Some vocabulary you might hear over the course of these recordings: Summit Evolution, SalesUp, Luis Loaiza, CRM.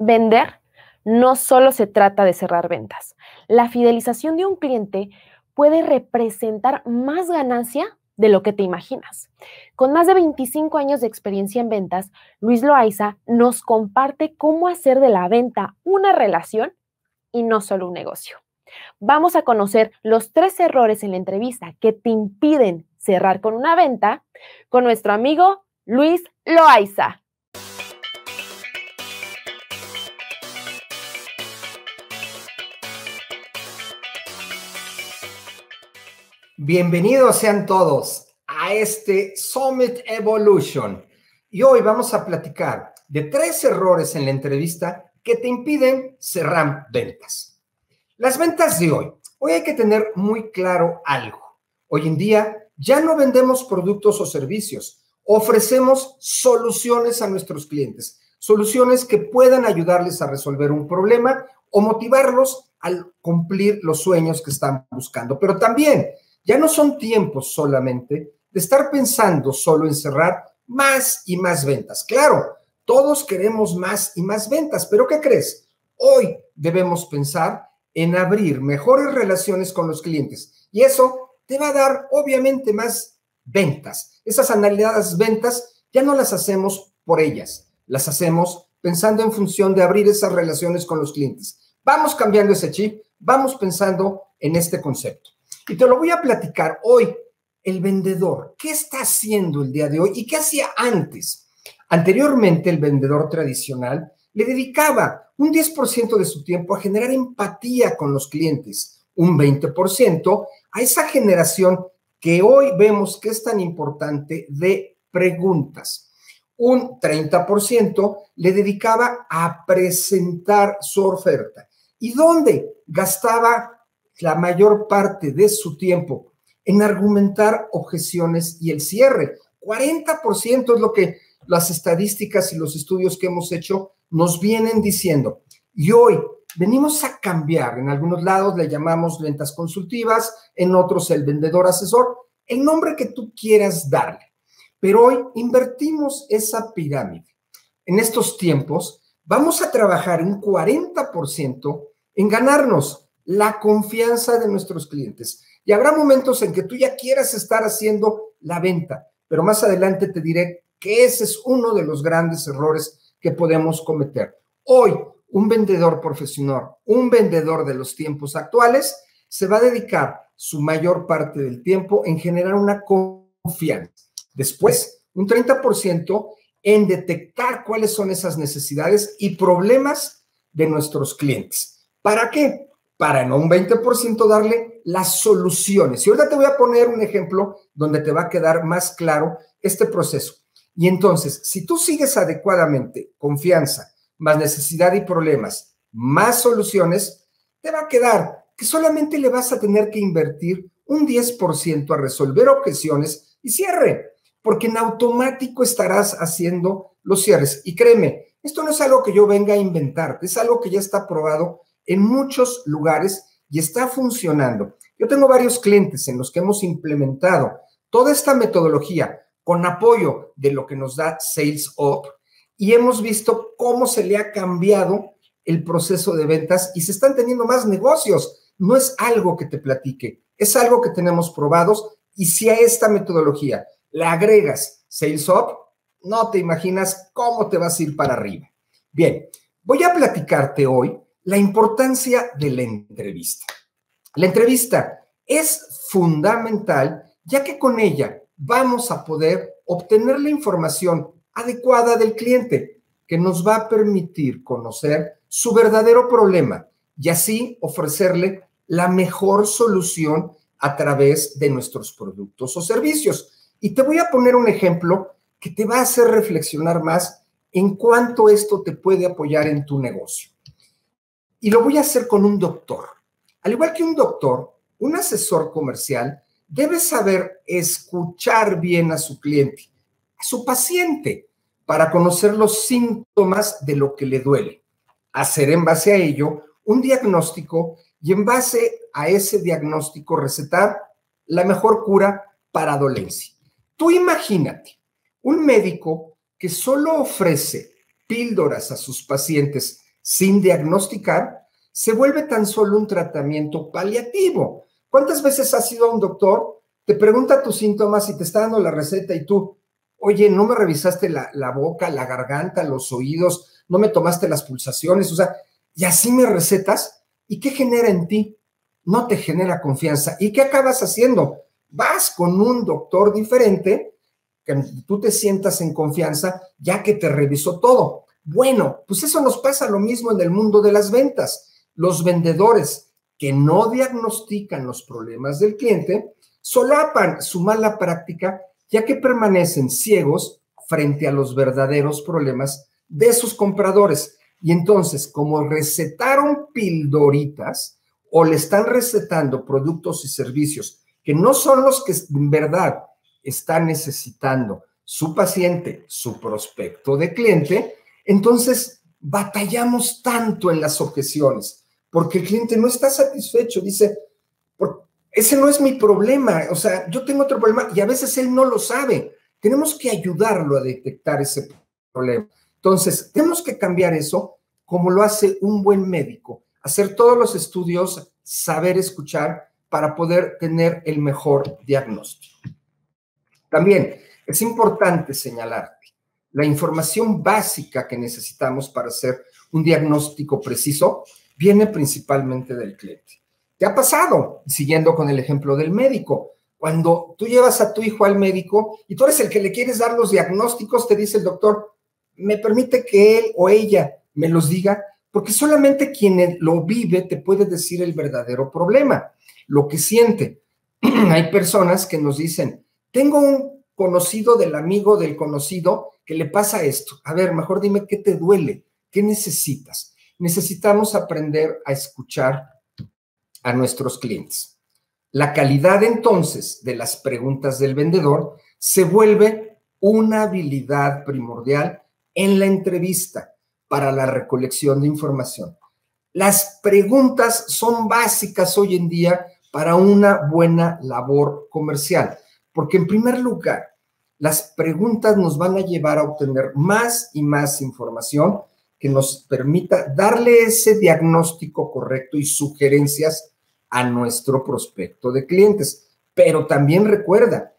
vender no solo se trata de cerrar ventas. La fidelización de un cliente puede representar más ganancia de lo que te imaginas. Con más de 25 años de experiencia en ventas, Luis Loaiza nos comparte cómo hacer de la venta una relación y no solo un negocio. Vamos a conocer los 3 errores en la entrevista que te impiden cerrar con una venta con nuestro amigo Luis Loaiza. Bienvenidos sean todos a este Summit Evolution. Y hoy vamos a platicar de 3 errores en la entrevista que te impiden cerrar ventas. Las ventas de hoy. Hoy hay que tener muy claro algo. Hoy en día ya no vendemos productos o servicios. Ofrecemos soluciones a nuestros clientes. Soluciones que puedan ayudarles a resolver un problema o motivarlos al cumplir los sueños que están buscando. Pero también ya no son tiempos solamente de estar pensando solo en cerrar más y más ventas. Claro, todos queremos más y más ventas, pero ¿qué crees? Hoy debemos pensar en abrir mejores relaciones con los clientes y eso te va a dar obviamente más ventas. Esas anheladas ventas ya no las hacemos por ellas, las hacemos pensando en función de abrir esas relaciones con los clientes. Vamos cambiando ese chip, vamos pensando en este concepto. Y te lo voy a platicar hoy, el vendedor. ¿Qué está haciendo el día de hoy y qué hacía antes? Anteriormente, el vendedor tradicional le dedicaba un 10% de su tiempo a generar empatía con los clientes, un 20% a esa generación que hoy vemos que es tan importante de preguntas. Un 30% le dedicaba a presentar su oferta. ¿Y dónde gastaba la mayor parte de su tiempo? En argumentar objeciones y el cierre. 40% es lo que las estadísticas y los estudios que hemos hecho nos vienen diciendo. Y hoy venimos a cambiar. En algunos lados le llamamos ventas consultivas, en otros el vendedor asesor, el nombre que tú quieras darle. Pero hoy invertimos esa pirámide. En estos tiempos vamos a trabajar un 40% en ganarnos la confianza de nuestros clientes. Y habrá momentos en que tú ya quieras estar haciendo la venta, pero más adelante te diré que ese es uno de los grandes errores que podemos cometer. Hoy, un vendedor profesional, un vendedor de los tiempos actuales, se va a dedicar su mayor parte del tiempo en generar una confianza. Después, un 30% en detectar cuáles son esas necesidades y problemas de nuestros clientes. ¿Para qué? Para en un 20% darle las soluciones. Y ahorita te voy a poner un ejemplo donde te va a quedar más claro este proceso. Y entonces, si tú sigues adecuadamente confianza, más necesidad y problemas, más soluciones, te va a quedar que solamente le vas a tener que invertir un 10% a resolver objeciones y cierre, porque en automático estarás haciendo los cierres. Y créeme, esto no es algo que yo venga a inventar, es algo que ya está probado en muchos lugares y está funcionando. Yo tengo varios clientes en los que hemos implementado toda esta metodología con apoyo de lo que nos da SalesUp y hemos visto cómo se le ha cambiado el proceso de ventas y se están teniendo más negocios. No es algo que te platique, es algo que tenemos probados y si a esta metodología le agregas SalesUp, no te imaginas cómo te vas a ir para arriba. Bien, voy a platicarte hoy la importancia de la entrevista. La entrevista es fundamental, ya que con ella vamos a poder obtener la información adecuada del cliente, que nos va a permitir conocer su verdadero problema y así ofrecerle la mejor solución a través de nuestros productos o servicios. Y te voy a poner un ejemplo que te va a hacer reflexionar más en cuánto esto te puede apoyar en tu negocio. Y lo voy a hacer con un doctor. Al igual que un doctor, un asesor comercial debe saber escuchar bien a su cliente, a su paciente, para conocer los síntomas de lo que le duele. Hacer en base a ello un diagnóstico y en base a ese diagnóstico recetar la mejor cura para dolencia. Tú imagínate un médico que solo ofrece píldoras a sus pacientes sin diagnosticar, se vuelve tan solo un tratamiento paliativo. ¿Cuántas veces has ido a un doctor, te pregunta tus síntomas y te está dando la receta y tú, oye, no me revisaste la boca, la garganta, los oídos, no me tomaste las pulsaciones, o sea, y así me recetas? ¿Y qué genera en ti? No te genera confianza. ¿Y qué acabas haciendo? Vas con un doctor diferente, que tú te sientas en confianza, ya que te revisó todo. Bueno, pues eso nos pasa lo mismo en el mundo de las ventas. Los vendedores que no diagnostican los problemas del cliente solapan su mala práctica, ya que permanecen ciegos frente a los verdaderos problemas de sus compradores. Y entonces, como recetaron pildoritas o le están recetando productos y servicios que no son los que en verdad está necesitando su paciente, su prospecto de cliente, entonces batallamos tanto en las objeciones porque el cliente no está satisfecho, dice, ese no es mi problema, o sea, yo tengo otro problema y a veces él no lo sabe. Tenemos que ayudarlo a detectar ese problema. Entonces, tenemos que cambiar eso como lo hace un buen médico, hacer todos los estudios, saber escuchar para poder tener el mejor diagnóstico. También es importante señalar la información básica que necesitamos para hacer un diagnóstico preciso viene principalmente del cliente. ¿Te ha pasado? Siguiendo con el ejemplo del médico, cuando tú llevas a tu hijo al médico y tú eres el que le quieres dar los diagnósticos, te dice el doctor, me permite que él o ella me los diga, porque solamente quien lo vive te puede decir el verdadero problema, lo que siente. Hay personas que nos dicen, tengo un conocido del amigo del conocido que le pasa esto. A ver, mejor dime qué te duele, qué necesitas. Necesitamos aprender a escuchar a nuestros clientes. La calidad entonces de las preguntas del vendedor se vuelve una habilidad primordial en la entrevista para la recolección de información. Las preguntas son básicas hoy en día para una buena labor comercial, porque en primer lugar, las preguntas nos van a llevar a obtener más y más información que nos permita darle ese diagnóstico correcto y sugerencias a nuestro prospecto de clientes. Pero también recuerda,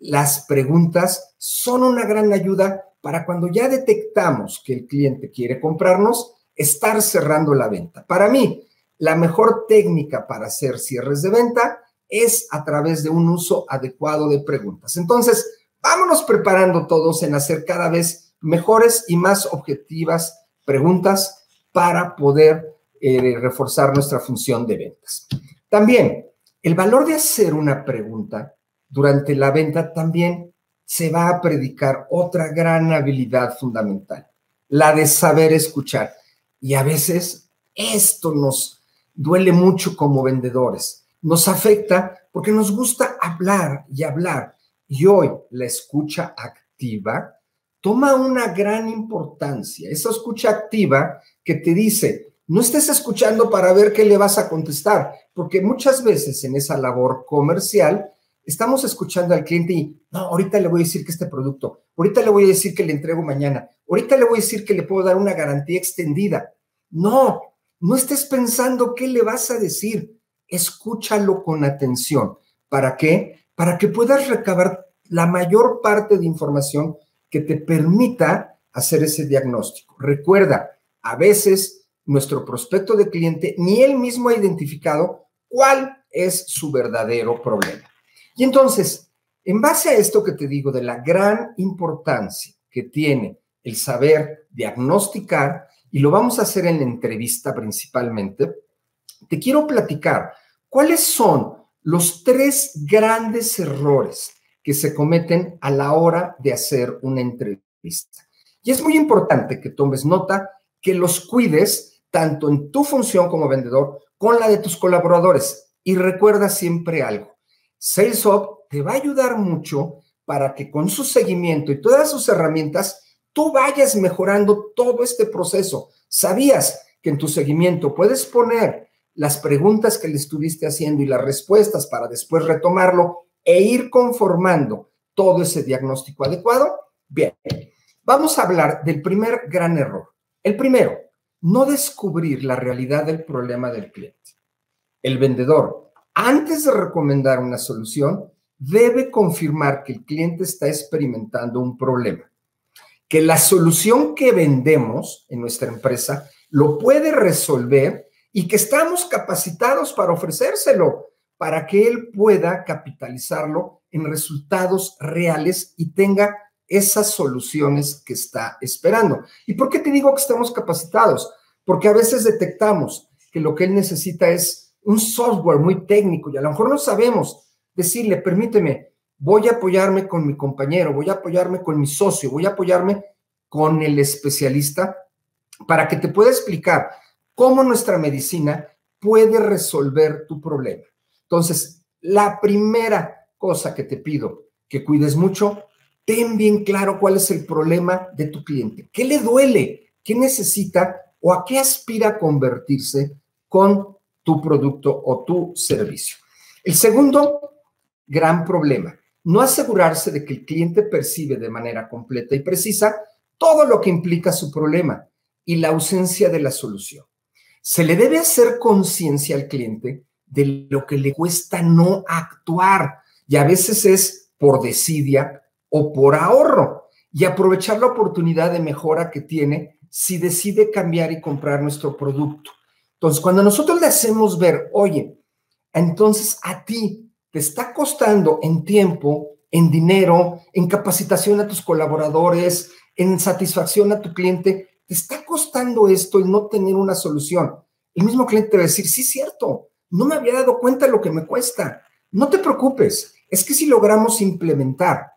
las preguntas son una gran ayuda para cuando ya detectamos que el cliente quiere comprarnos, estar cerrando la venta. Para mí, la mejor técnica para hacer cierres de venta es a través de un uso adecuado de preguntas. Entonces, vámonos preparando todos en hacer cada vez mejores y más objetivas preguntas para poder reforzar nuestra función de ventas. También, el valor de hacer una pregunta durante la venta también se va a predicar otra gran habilidad fundamental, la de saber escuchar. Y a veces esto nos duele mucho como vendedores. Nos afecta porque nos gusta hablar y hablar. Y hoy la escucha activa toma una gran importancia. Esa escucha activa que te dice, no estés escuchando para ver qué le vas a contestar, porque muchas veces en esa labor comercial estamos escuchando al cliente y, no, ahorita le voy a decir que este producto, ahorita le voy a decir que le entrego mañana, ahorita le voy a decir que le puedo dar una garantía extendida. No, no estés pensando qué le vas a decir. Escúchalo con atención. ¿Para qué? Para que puedas recabar la mayor parte de información que te permita hacer ese diagnóstico. Recuerda, a veces nuestro prospecto de cliente ni él mismo ha identificado cuál es su verdadero problema. Y entonces, en base a esto que te digo de la gran importancia que tiene el saber diagnosticar, y lo vamos a hacer en la entrevista principalmente, te quiero platicar cuáles son los 3 grandes errores que se cometen a la hora de hacer una entrevista. Y es muy importante que tomes nota, que los cuides tanto en tu función como vendedor con la de tus colaboradores. Y recuerda siempre algo, SalesUp te va a ayudar mucho para que con su seguimiento y todas sus herramientas tú vayas mejorando todo este proceso. ¿Sabías que en tu seguimiento puedes poner las preguntas que le estuviste haciendo y las respuestas para después retomarlo e ir conformando todo ese diagnóstico adecuado? Bien, vamos a hablar del primer gran error. El primero, no descubrir la realidad del problema del cliente. El vendedor, antes de recomendar una solución, debe confirmar que el cliente está experimentando un problema, que la solución que vendemos en nuestra empresa lo puede resolver y que estamos capacitados para ofrecérselo, para que él pueda capitalizarlo en resultados reales y tenga esas soluciones que está esperando. ¿Y por qué te digo que estamos capacitados? Porque a veces detectamos que lo que él necesita es un software muy técnico y a lo mejor no sabemos decirle, permíteme, voy a apoyarme con mi compañero, voy a apoyarme con mi socio, voy a apoyarme con el especialista para que te pueda explicar cómo nuestra medicina puede resolver tu problema. Entonces, la primera cosa que te pido que cuides mucho, ten bien claro cuál es el problema de tu cliente. ¿Qué le duele? ¿Qué necesita? ¿O a qué aspira a convertirse con tu producto o tu servicio? El segundo gran problema, no asegurarse de que el cliente percibe de manera completa y precisa todo lo que implica su problema y la ausencia de la solución. Se le debe hacer conciencia al cliente de lo que le cuesta no actuar, y a veces es por desidia o por ahorro, y aprovechar la oportunidad de mejora que tiene si decide cambiar y comprar nuestro producto. Entonces, cuando nosotros le hacemos ver, oye, entonces a ti te está costando en tiempo, en dinero, en capacitación a tus colaboradores, en satisfacción a tu cliente, te está costando esto el no tener una solución. El mismo cliente te va a decir, sí, cierto, no me había dado cuenta de lo que me cuesta. No te preocupes, es que si logramos implementar,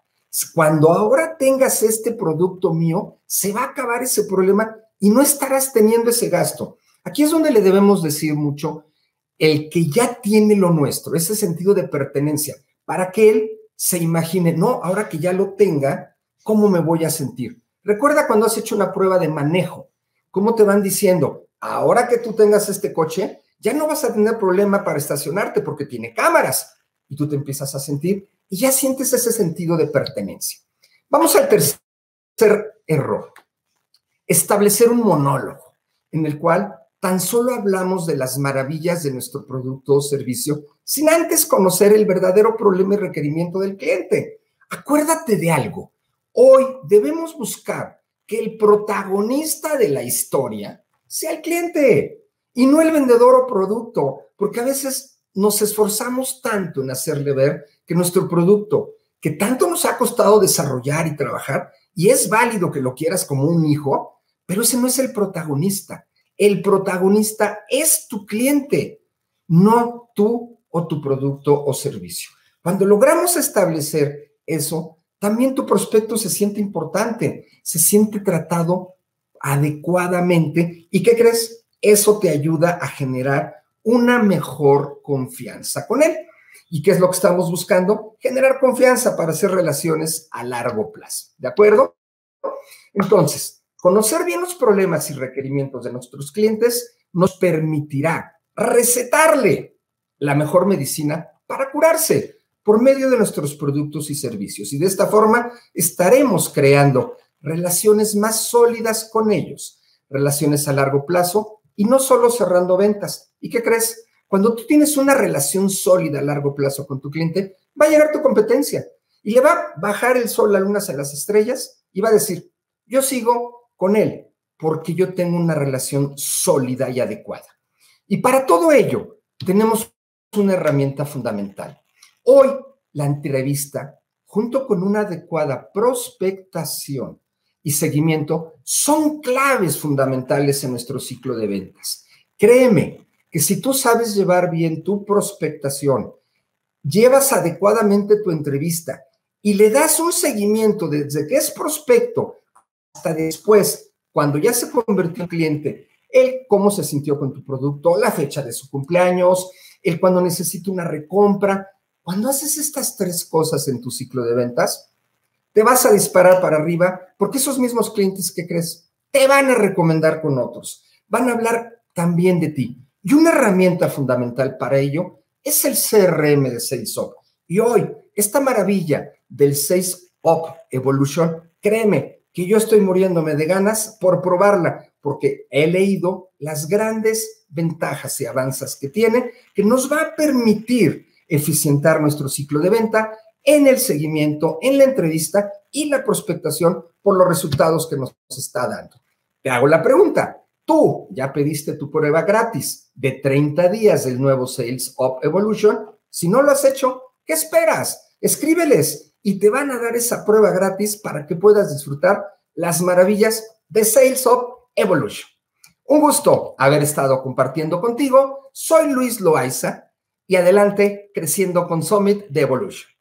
cuando ahora tengas este producto mío, se va a acabar ese problema y no estarás teniendo ese gasto. Aquí es donde le debemos decir mucho el que ya tiene lo nuestro, ese sentido de pertenencia, para que él se imagine, no, ahora que ya lo tenga, ¿cómo me voy a sentir? Recuerda cuando has hecho una prueba de manejo, cómo te van diciendo, ahora que tú tengas este coche, ya no vas a tener problema para estacionarte porque tiene cámaras, y tú te empiezas a sentir y ya sientes ese sentido de pertenencia. Vamos al tercer error. Establecer un monólogo en el cual tan solo hablamos de las maravillas de nuestro producto o servicio sin antes conocer el verdadero problema y requerimiento del cliente. Acuérdate de algo. Hoy debemos buscar que el protagonista de la historia sea el cliente y no el vendedor o producto, porque a veces nos esforzamos tanto en hacerle ver que nuestro producto, que tanto nos ha costado desarrollar y trabajar, y es válido que lo quieras como un hijo, pero ese no es el protagonista. El protagonista es tu cliente, no tú o tu producto o servicio. Cuando logramos establecer eso, también tu prospecto se siente importante, se siente tratado adecuadamente. ¿Y qué crees? Eso te ayuda a generar una mejor confianza con él. ¿Y qué es lo que estamos buscando? Generar confianza para hacer relaciones a largo plazo, ¿de acuerdo? Entonces, conocer bien los problemas y requerimientos de nuestros clientes nos permitirá recetarle la mejor medicina para curarse por medio de nuestros productos y servicios. Y de esta forma estaremos creando relaciones más sólidas con ellos, relaciones a largo plazo y no solo cerrando ventas. ¿Y qué crees? Cuando tú tienes una relación sólida a largo plazo con tu cliente, va a llegar tu competencia y le va a bajar el sol, las lunas a las estrellas y va a decir, yo sigo con él porque yo tengo una relación sólida y adecuada. Y para todo ello tenemos una herramienta fundamental. Hoy la entrevista, junto con una adecuada prospectación y seguimiento, son claves fundamentales en nuestro ciclo de ventas. Créeme, que si tú sabes llevar bien tu prospectación, llevas adecuadamente tu entrevista y le das un seguimiento desde que es prospecto hasta después, cuando ya se convirtió en cliente, el cómo se sintió con tu producto, la fecha de su cumpleaños, el cuando necesita una recompra. Cuando haces estas tres cosas en tu ciclo de ventas, te vas a disparar para arriba porque esos mismos clientes que crees te van a recomendar con otros, van a hablar también de ti. Y una herramienta fundamental para ello es el CRM de SalesUp. Y hoy, esta maravilla del SalesUp Evolution, créeme que yo estoy muriéndome de ganas por probarla, porque he leído las grandes ventajas y avances que tiene, que nos va a permitir eficientar nuestro ciclo de venta en el seguimiento, en la entrevista y la prospectación por los resultados que nos está dando. Te hago la pregunta. Tú ya pediste tu prueba gratis de 30 días del nuevo SalesUp Evolution. Si no lo has hecho, ¿qué esperas? Escríbeles y te van a dar esa prueba gratis para que puedas disfrutar las maravillas de SalesUp Evolution. Un gusto haber estado compartiendo contigo. Soy Luis Loaiza. Y adelante, creciendo con Summit Evolution.